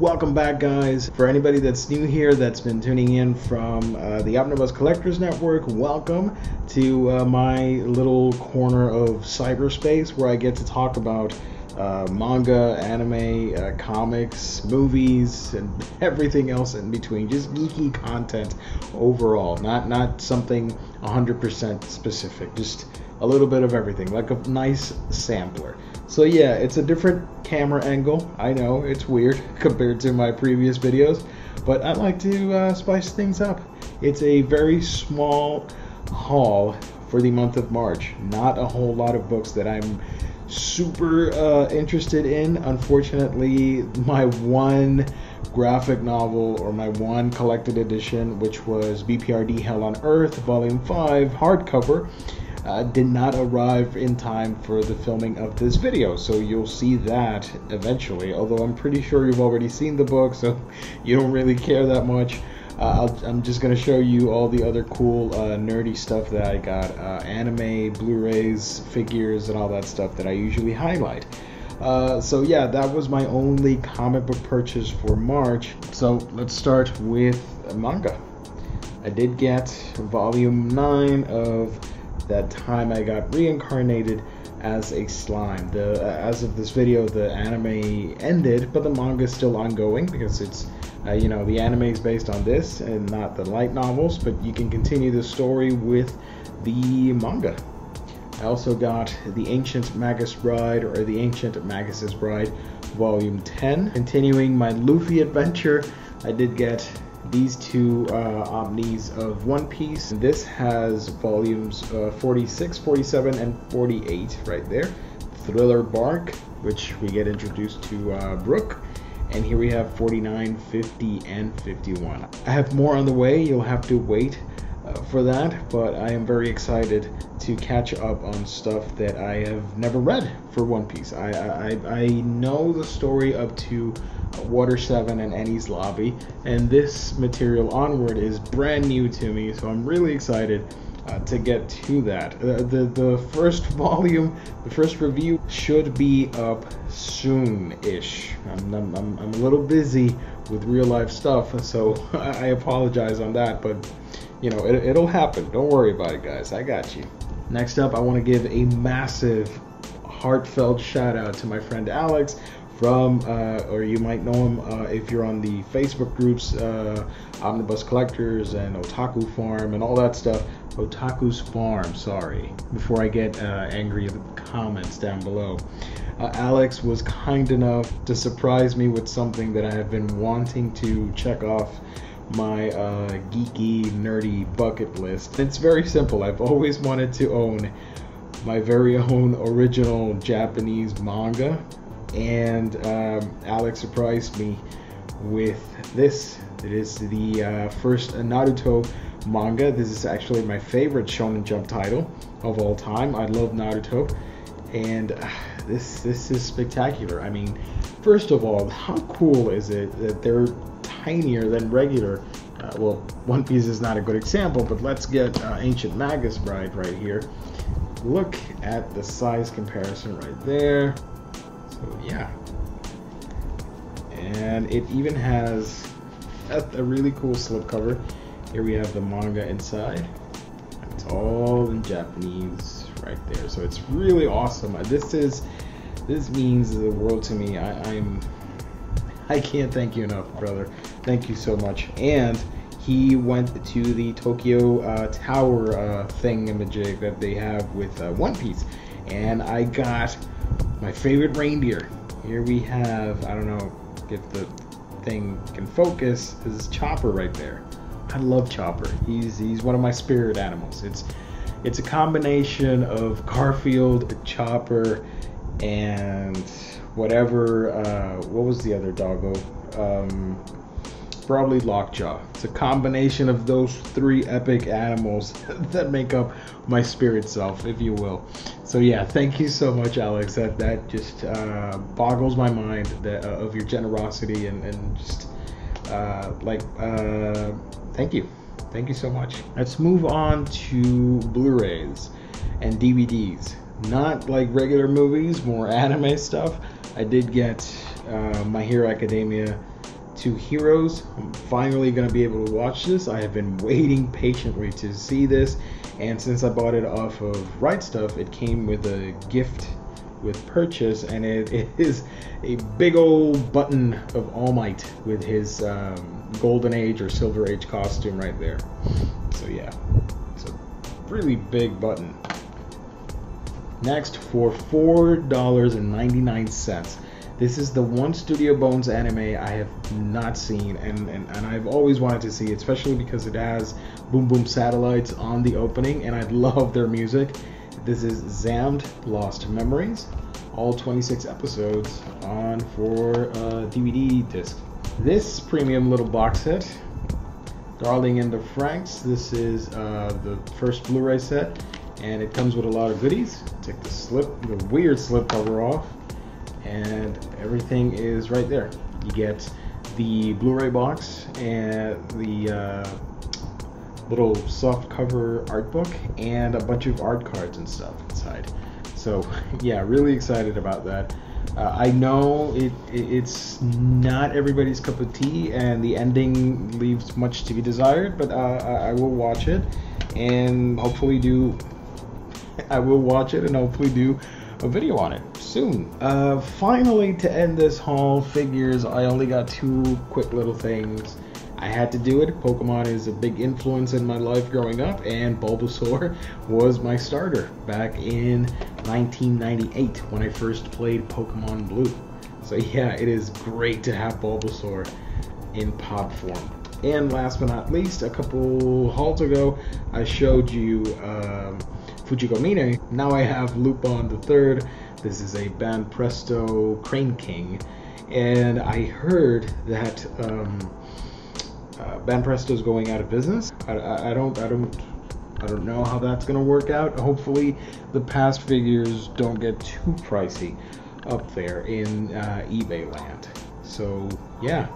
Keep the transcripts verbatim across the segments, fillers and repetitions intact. Welcome back, guys. For anybody that's new here that's been tuning in from uh, the Omnibus Collectors Network, welcome to uh, my little corner of cyberspace where I get to talk about uh, manga, anime, uh, comics, movies, and everything else in between. Just geeky content overall, not, not something one hundred percent specific, just a little bit of everything, like a nice sampler. So yeah, it's a different camera angle. I know it's weird compared to my previous videos, but I like to uh, spice things up. It's a very small haul for the month of March. Not a whole lot of books that I'm super uh, interested in. Unfortunately, my one graphic novel or my one collected edition, which was B P R D Hell on Earth Volume five hardcover, Uh, did not arrive in time for the filming of this video, so you'll see that eventually, although I'm pretty sure you've already seen the book, so you don't really care that much. Uh, I'll, I'm just going to show you all the other cool uh, nerdy stuff that I got, uh, anime, Blu-rays, figures, and all that stuff that I usually highlight. Uh, so yeah, that was my only comic book purchase for March, so let's start with manga. I did get volume nine of That Time I Got Reincarnated as a Slime. The uh, as of this video, the anime ended, but the manga is still ongoing because it's uh, you know, the anime is based on this and not the light novels, but you can continue the story with the manga. I also got The Ancient Magus' Bride, or The Ancient Magus' Bride Volume ten. Continuing my Luffy adventure, I did get these two uh, omnis of One Piece. This has volumes uh, forty-six, forty-seven, and forty-eight right there. Thriller Bark, which we get introduced to uh, Brook. And here we have forty-nine, fifty, and fifty-one. I have more on the way. You'll have to wait uh, for that, but I am very excited to catch up on stuff that I have never read for One Piece. I, I, I know the story up to Water seven and Enies Lobby, and this material onward is brand new to me, so I'm really excited uh, to get to that. Uh, the, the first volume, the first review should be up soon-ish. I'm, I'm, I'm a little busy with real-life stuff, so I apologize on that, but you know, it, it'll happen. Don't worry about it, guys. I got you. Next up, I want to give a massive, heartfelt shout-out to my friend Alex, from, uh, or you might know him uh, if you're on the Facebook groups, uh, Omnibus Collectors and Otaku Farm and all that stuff. Otaku's Farm, sorry, before I get uh, angry at the comments down below. Uh, Alex was kind enough to surprise me with something that I have been wanting to check off my uh, geeky, nerdy bucket list. It's very simple. I've always wanted to own my very own original Japanese manga. And um, Alex surprised me with this. It is the uh, first Naruto manga. This is actually my favorite Shonen Jump title of all time. I love Naruto, and uh, this this is spectacular. I mean, first of all, how cool is it that they're tinier than regular? Uh, well, One Piece is not a good example, but let's get uh, Ancient Magus' Bride right here. Look at the size comparison right there. So yeah, and it even has a, a really cool slipcover. Here we have the manga inside. It's all in Japanese right there, so it's really awesome. This is this means the world to me. I, I'm I can't thank you enough, brother. Thank you so much. And he went to the Tokyo uh, Tower uh, thingamajig that they have with uh, One Piece, and I got my favorite reindeer. Here we have, I don't know if the thing can focus, this is Chopper right there. I love Chopper. He's he's one of my spirit animals. It's it's a combination of Garfield, Chopper, and whatever, uh, what was the other doggo? Um, probably Lockjaw. It's a combination of those three epic animals that make up my spirit self, if you will. So yeah, thank you so much, Alex. That that just uh, boggles my mind, that, uh, of your generosity, and, and just uh, like, uh, thank you. Thank you so much. Let's move on to Blu-rays and D V Ds. Not like regular movies, more anime stuff. I did get uh, My Hero Academia to Heroes. I'm finally going to be able to watch this. I have been waiting patiently to see this, and since I bought it off of Right Stuff, it came with a gift with purchase, and it, it is a big old button of All Might with his um, Golden Age or Silver Age costume right there. So yeah, it's a really big button. Next, for four dollars and ninety-nine cents, this is the one Studio Bones anime I have not seen, and, and, and I've always wanted to see, especially because it has Boom Boom Satellites on the opening, and I love their music. This is Zamd Lost Memories, all twenty-six episodes on for a D V D disc. This premium little box set, Darling in the Franxx, this is uh, the first Blu-ray set, and it comes with a lot of goodies. Take the slip, the weird slip cover off, and everything is right there. You get the Blu-ray box and the uh, little soft cover art book and a bunch of art cards and stuff inside. So yeah, really excited about that. Uh, I know it, it it's not everybody's cup of tea, and the ending leaves much to be desired, but uh, I, I will watch it and hopefully do. I will watch it and hopefully do a video on it soon. Uh, finally, to end this haul, figures, I only got two quick little things. I had to do it. Pokemon is a big influence in my life growing up, and Bulbasaur was my starter back in nineteen ninety-eight when I first played Pokemon Blue. So yeah, it is great to have Bulbasaur in pod form. And last but not least, a couple hauls ago, I showed you um, Fujiko Mine. Now I have Lupin the Third. This is a Banpresto Crane King, and I heard that um, uh, Banpresto is going out of business. I, I, I don't, I don't, I don't know how that's going to work out. Hopefully, the past figures don't get too pricey up there in uh, eBay land. So yeah.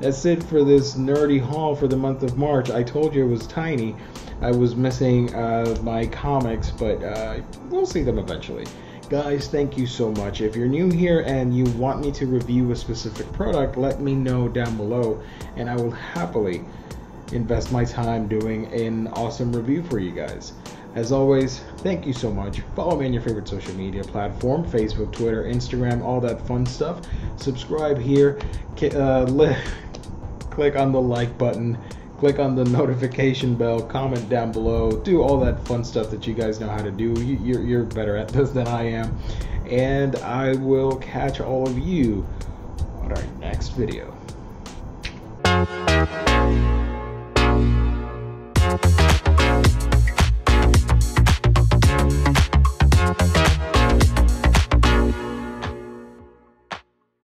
That's it for this nerdy haul for the month of March. I told you it was tiny. I was missing uh, my comics, but uh, we'll see them eventually. Guys, thank you so much. If you're new here and you want me to review a specific product, let me know down below, and I will happily invest my time doing an awesome review for you guys. As always, thank you so much. Follow me on your favorite social media platform, Facebook, Twitter, Instagram, all that fun stuff. Subscribe here. Uh, Click on the like button, click on the notification bell, comment down below, do all that fun stuff that you guys know how to do. You're, you're better at this than I am. And I will catch all of you on our next video.